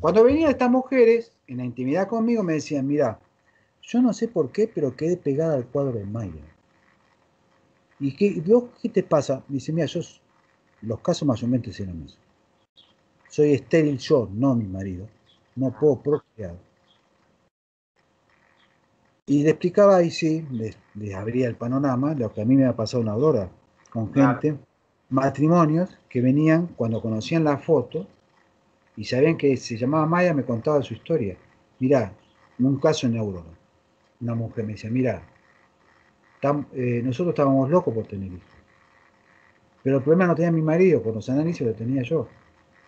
Cuando venían estas mujeres, en la intimidad conmigo, me decían, mirá, yo no sé por qué, pero quedé pegada al cuadro de Maya. ¿Y qué te pasa? Me dice, mira, yo... Los casos mayormente son los mismos. Soy estéril yo, no mi marido. No puedo procrear. Y le explicaba ahí, sí, les abría el panorama, lo que a mí me ha pasado una Aurora, con gente, matrimonios que venían cuando conocían la foto y sabían que se llamaba Maya, me contaba su historia. Mirá, un caso en Aurora. Una mujer me decía, mirá, nosotros estábamos locos por tener hijos. Pero el problema no tenía mi marido, con los análisis lo tenía yo.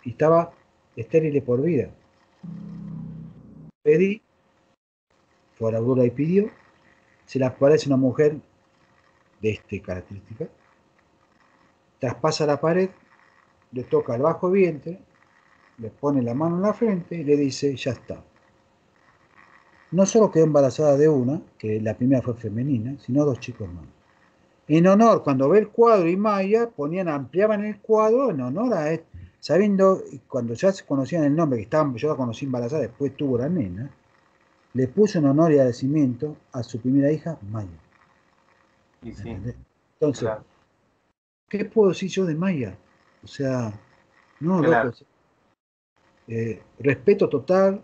Y estaba estéril por vida. Pedí, fue a la Aurora y pidió, se le aparece una mujer de esta característica, traspasa la pared, le toca el bajo vientre, le pone la mano en la frente y le dice, ya está. No solo quedó embarazada de una, que la primera fue femenina, sino 2 chicos más. en honor, cuando ve el cuadro y Maya, ampliaban el cuadro en honor a este, sabiendo, cuando ya se conocían el nombre, que estaban, yo la conocí embarazada, después tuvo la nena, le puso en honor y agradecimiento a su primera hija, Maya. Y sí, entonces, claro, ¿qué puedo decir yo de Maya? O sea, no, claro, loco, respeto total.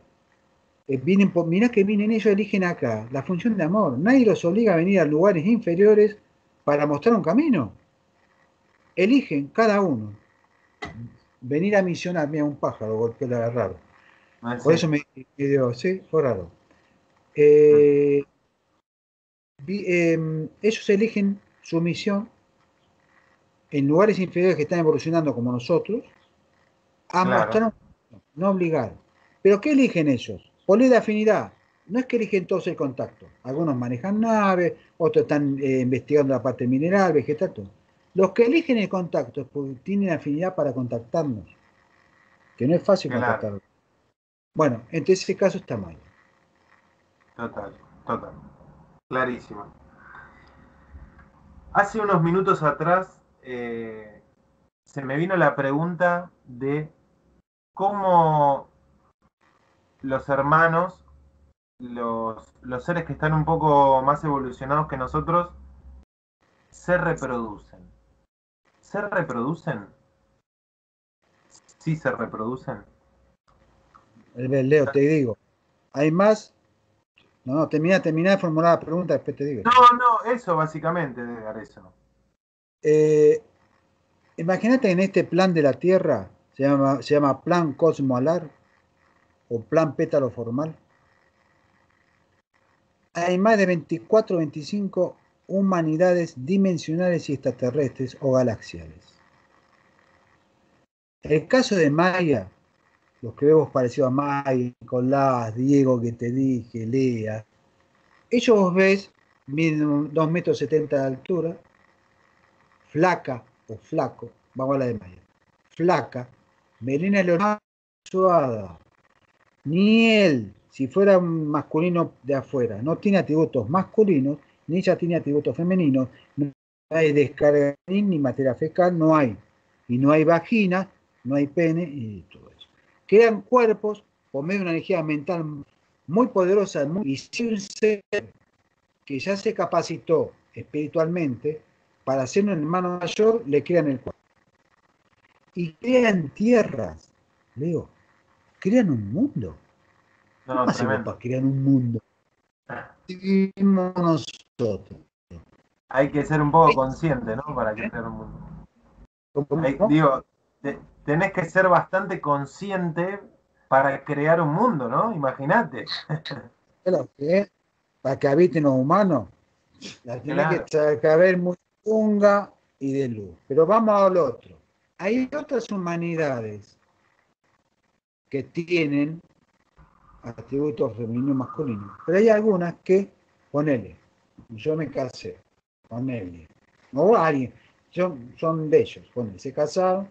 Vienen por, mirá que vienen ellos, eligen acá, la función de amor. Nadie los obliga a venir a lugares inferiores para mostrar un camino. Eligen cada uno. Venir a misionar, mira, un pájaro golpeó la raro. Ah, por sí, eso me dio, sí, fue raro. Ellos eligen su misión en lugares inferiores que están evolucionando como nosotros, a claro, mostrar un camino, no obligar. ¿Pero qué eligen ellos? Poner la afinidad. No es que eligen todos el contacto. Algunos manejan naves, otros están investigando la parte mineral, vegetal, todo. Los que eligen el contacto es porque tienen afinidad para contactarnos. Que no es fácil claro, contactarlos. Bueno, en ese caso está mal. Total, total. Clarísimo. Hace unos minutos atrás se me vino la pregunta de cómo los hermanos, los seres que están un poco más evolucionados que nosotros, se reproducen. ¿Se reproducen? Sí, se reproducen. Leo, te digo, hay más. No, termina de formular la pregunta, después te digo. No, eso básicamente, Edgar, eso. Imagínate en este plan de la Tierra, se llama plan cosmoalar, o plan pétalo formal, hay más de 24 o 25 humanidades dimensionales y extraterrestres o galaxiales. El caso de Maya, los que vemos parecido a Maya, Nicolás, Diego que te dije, Lea, ellos vos ves, miden 2,70 m de altura, flaca o flaco, vamos a hablar de Maya, flaca, melena leonada, suada, ni él, si fuera un masculino de afuera, no tiene atributos masculinos, ni ella tiene atributos femeninos, no hay descarga ni materia fecal, no hay. Y no hay vagina, no hay pene y todo eso. Crean cuerpos por medio de una energía mental muy poderosa, y si un ser que ya se capacitó espiritualmente para ser un hermano mayor, le crean el cuerpo. Y crean tierras, Leo. Crean un mundo. No, hacemos para crear un mundo? Nosotros. Hay que ser un poco consciente, ¿no? Para crear un mundo. Hay, digo, tenés que ser bastante consciente para crear un mundo, ¿no? Imagínate. Para que habiten los humanos, la claro, tiene que haber muy tunga y de luz. Pero vamos al otro. Hay otras humanidades que tienen atributos femeninos y masculinos, pero hay algunas que, ponele, yo me casé, ponele, o alguien, son de ellos, ponele, se casaron,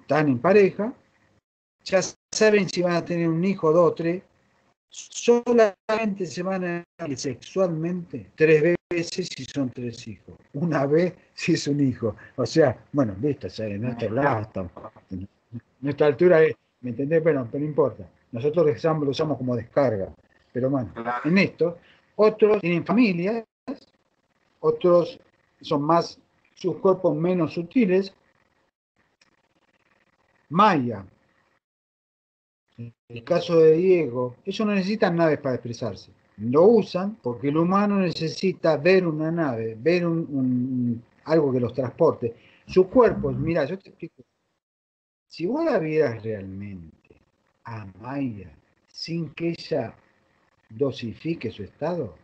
están en pareja, ya saben si van a tener un hijo, 2 o 3, solamente se van a ir sexualmente 3 veces si son 3 hijos, 1 vez si es un hijo, o sea, bueno, listo, en nuestra altura es, ¿me entendés? Bueno, pero no importa. Nosotros lo usamos como descarga. Pero bueno, en esto, otros tienen familias, otros son más, sus cuerpos menos sutiles. Maya, en el caso de Diego, ellos no necesitan naves para expresarse. Lo usan porque el humano necesita ver una nave, ver algo que los transporte. Sus cuerpos, mira, yo te explico. Si vos la vieras realmente a Maya, sin que ella dosifique su estado,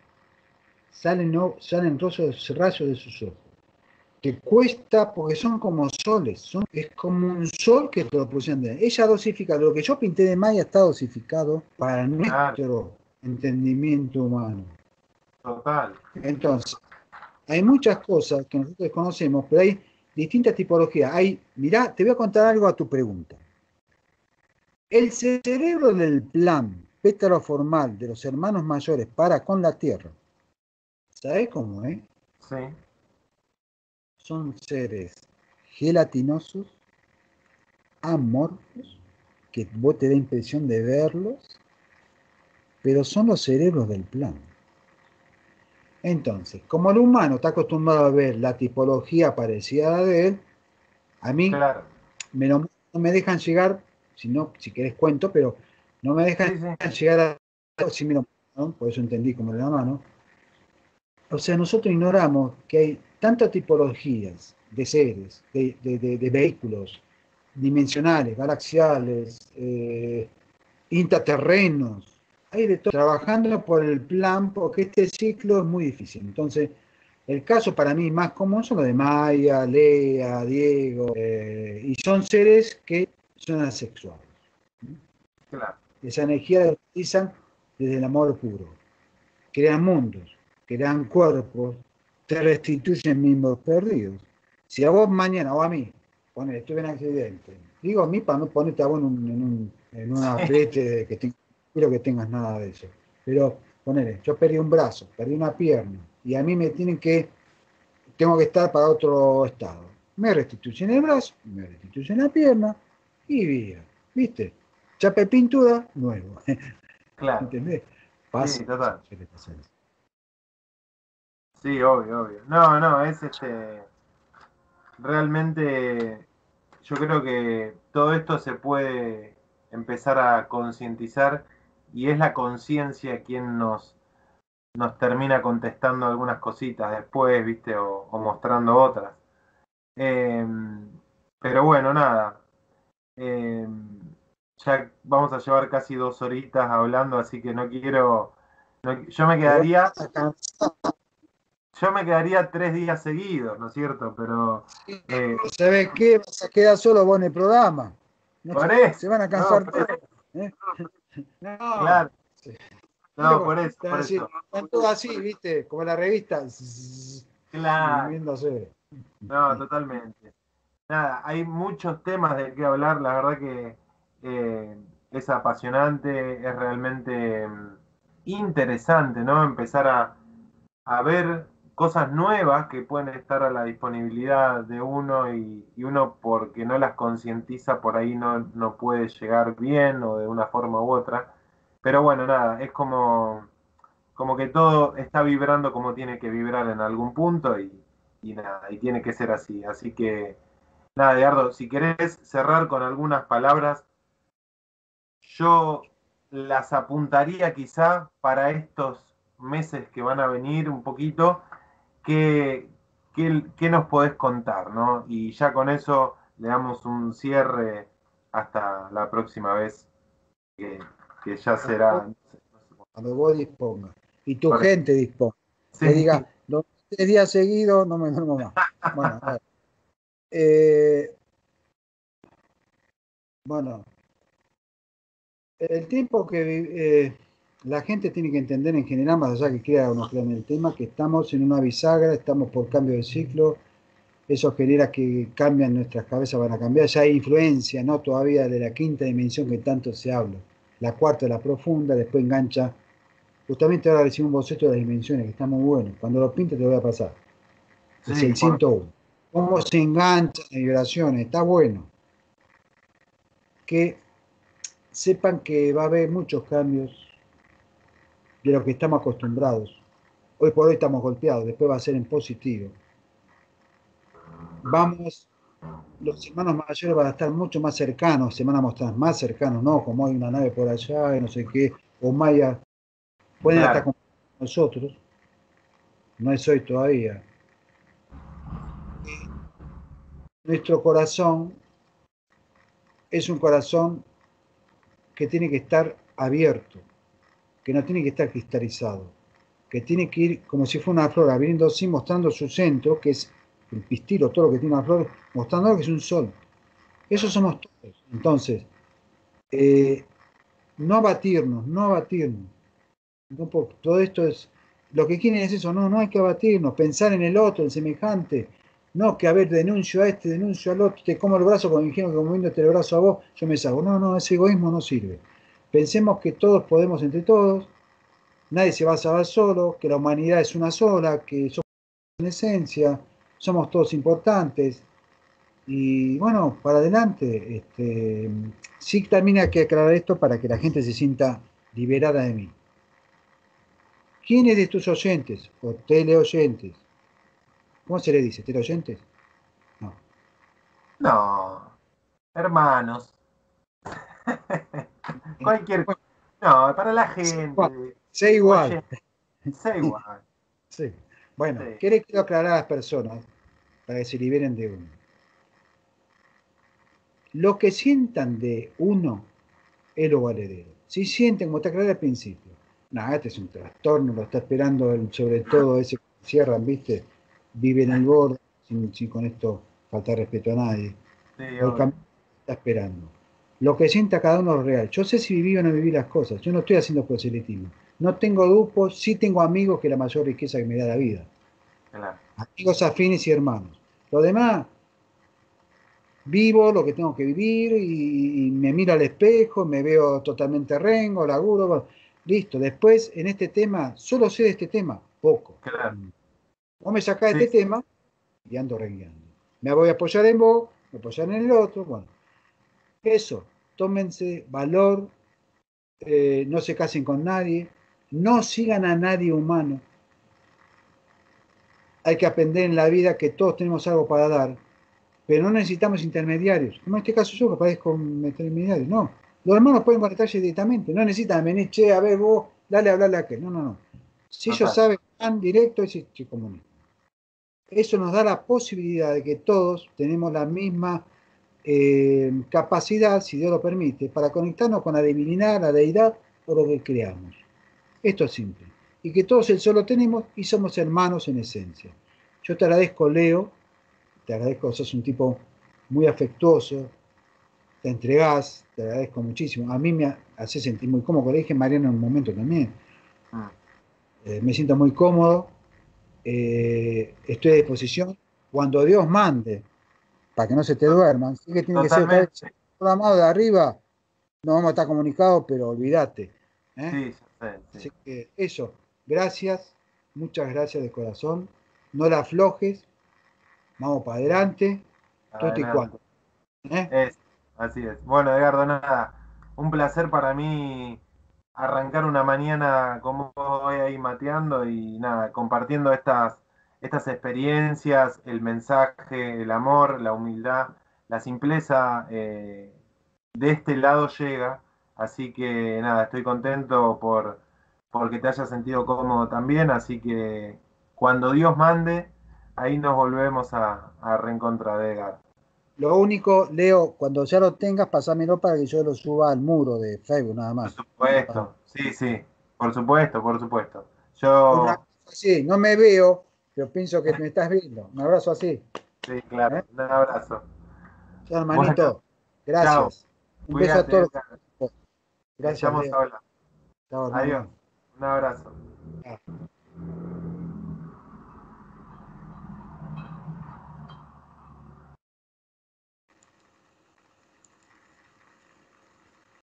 salen rayos de sus ojos. Te cuesta porque son como soles, es como un sol que te lo producen. Ella dosifica, lo que yo pinté de Maya está dosificado para nuestro entendimiento humano. Total. Entonces, hay muchas cosas que nosotros desconocemos, pero hay distintas tipologías. Mirá, te voy a contar algo a tu pregunta. El cerebro del plan pétalo formal de los hermanos mayores para con la Tierra, ¿sabés cómo es? Sí. son seres gelatinosos, amorfos, que vos te da impresión de verlos, pero son los cerebros del plan. Entonces, como el humano está acostumbrado a ver la tipología parecida a la de él, a mí claro, no me dejan llegar, si querés cuento, pero no me dejan llegar a Casimiro, ¿no? Por eso entendí como de la mano. O sea, nosotros ignoramos que hay tantas tipologías de seres, de vehículos dimensionales, galaxiales, intraterrenos, hay de todo, trabajando por el plan, porque este ciclo es muy difícil. Entonces, el caso para mí más común son los de Maya, Lea, Diego, y son seres que son asexuales. Claro. Esa energía la utilizan desde el amor puro. Crean mundos, crean cuerpos, te restituyen miembros perdidos. Si a vos mañana, o a mí, ponele, estuve en accidente, digo a mí para no ponerte a vos en una flete que tengo. Quiero que tengas nada de eso, pero ponele, yo perdí un brazo, perdí una pierna y a mí me tengo que estar para otro estado, me restituyen el brazo, me restituyen la pierna y vida, ¿viste? Chapa de pintura, nuevo. Claro. ¿Entendés? Pasa, sí, total. Sí, obvio, obvio. No, es realmente yo creo que todo esto se puede empezar a concientizar. Y es la conciencia quien nos termina contestando algunas cositas después, ¿viste? O mostrando otras. Pero bueno, nada. Ya vamos a llevar casi 2 horitas hablando, así que no quiero... Yo me quedaría 3 días seguidos, ¿no es cierto? Pero... ¿sabes qué? Vas a quedar solo vos en el programa. Se van a cansar todos. Claro. No, por eso. Están todos así, ¿viste? Como la revista. Claro. No, totalmente. Nada, hay muchos temas de que hablar. La verdad que es apasionante, es realmente interesante, ¿no? Empezar a ver cosas nuevas que pueden estar a la disponibilidad de uno y uno porque no las concientiza por ahí no puede llegar bien o de una forma u otra. Pero bueno, nada, es como que todo está vibrando como tiene que vibrar en algún punto y nada, y tiene que ser así. Así que, nada, Edgardo, si querés cerrar con algunas palabras, yo las apuntaría quizá para estos meses que van a venir un poquito. ¿Qué nos podés contar, ¿no? Y ya con eso le damos un cierre hasta la próxima vez, que ya será... Cuando vos dispongas, y tu gente disponga, sí, que diga, los 3 días seguidos no me duermo más. Bueno, a ver. Bueno, el tiempo que... la gente tiene que entender en general, más allá que crea o no crea en el tema, que estamos en una bisagra, estamos por cambio de ciclo, eso genera que cambian nuestras cabezas, van a cambiar, ya hay influencia, ¿no? Todavía de la quinta dimensión que tanto se habla, la cuarta, la profunda, después engancha, justamente ahora recibo un boceto de las dimensiones, que está muy bueno, cuando lo pinte te lo voy a pasar, es el 101, cómo se enganchan las vibraciones, está bueno, que sepan que va a haber muchos cambios, de los que estamos acostumbrados. Hoy por hoy estamos golpeados, después va a ser en positivo. Los hermanos mayores van a estar mucho más cercanos, se van a mostrar más cercanos, ¿no? Como hay una nave por allá, y no sé qué, o Maya, pueden estar con nosotros. No es hoy todavía. Nuestro corazón es un corazón que tiene que estar abierto, que no tiene que estar cristalizado, que tiene que ir como si fuera una flor, abriendo así, mostrando su centro, que es el pistilo, todo lo que tiene una flor, mostrando que es un sol. Eso somos todos. Entonces, no abatirnos. Todo esto es, lo que quieren es eso, no hay que abatirnos, pensar en el otro, el semejante, no que a ver, denuncio a este, denuncio al otro, te como el brazo, como dijeron que moviéndote el brazo a vos, yo me salgo. No, ese egoísmo no sirve. Pensemos que todos podemos entre todos, nadie se va a salvar solo, que la humanidad es una sola, que somos en esencia, somos todos importantes. Y bueno, para adelante. Sí, también hay que aclarar esto para que la gente se sienta liberada de mí. ¿Quiénes de tus oyentes o teleoyentes? ¿Cómo se le dice? ¿Teleoyentes? No. No. Hermanos. Cualquier cosa. No, para la gente. Sé igual. Sé igual. Sí. Bueno, sí. ¿Qué le quiero aclarar a las personas para que se liberen de uno? Lo que sientan de uno es lo valedero. Si sienten, como te aclaré al principio, no, este es un trastorno, lo está esperando el, sobre todo ese que cierran, ¿viste? Vive en el borde, sin con esto falta respeto a nadie. Sí, el camino está esperando. Lo que sienta cada uno es real. Yo sé si viví o no viví las cosas. Yo no estoy haciendo proselitismo. No tengo grupos, sí tengo amigos, que es la mayor riqueza que me da la vida. Claro. Amigos afines y hermanos. Lo demás, vivo lo que tengo que vivir y me miro al espejo, me veo totalmente rengo, laburo, bueno, listo. Después, en este tema, solo sé de este tema, poco. Claro. Vos me sacás de este tema y ando rengueando. Me voy a apoyar en vos, me apoyar en el otro, bueno. Eso, tómense valor, no se casen con nadie, no sigan a nadie humano. Hay que aprender en la vida que todos tenemos algo para dar, pero no necesitamos intermediarios. Como en este caso yo, que parezco un intermediario, no. Los hermanos pueden conectarse directamente, no necesitan venir, che, a ver vos, dale a hablarle a aquel. No, no, no. Si ellos saben tan directo, es se comunican. Eso nos da la posibilidad de que todos tenemos la misma capacidad, si Dios lo permite, para conectarnos con la divinidad, la deidad o lo que creamos. Esto es simple. Y que todos el solo tenemos y somos hermanos en esencia. Yo te agradezco, Leo, te agradezco, sos un tipo muy afectuoso, te entregás, te agradezco muchísimo. A mí me hace sentir muy cómodo, le dije a Mariano en un momento también. Me siento muy cómodo, estoy a disposición cuando Dios mande, para que no se te duerman. Sí que tiene que ser programado de arriba, no vamos a estar comunicados, pero olvídate. Sí, sí. Así que eso, gracias, muchas gracias de corazón. No la aflojes, vamos para adelante, todo y cuanto. Así es. Bueno, Edgardo, nada, un placer para mí arrancar una mañana como voy ahí mateando y nada, compartiendo estas experiencias, el mensaje, el amor, la humildad, la simpleza, de este lado llega. Así que nada, estoy contento porque te hayas sentido cómodo también. Así que cuando Dios mande, ahí nos volvemos a reencontrar, Edgar. Lo único, Leo, cuando ya lo tengas, pasámelo para que yo lo suba al muro de Facebook, nada más. Por supuesto, sí, sí, por supuesto, por supuesto. Yo... Sí, no me veo... Yo pienso que me estás viendo. Un abrazo así. Sí, claro. Un abrazo. Chao, hermanito. Bueno, gracias. Chao. Un beso a todos. Gracias. Gracias. Chao, adiós. Un abrazo. Chao.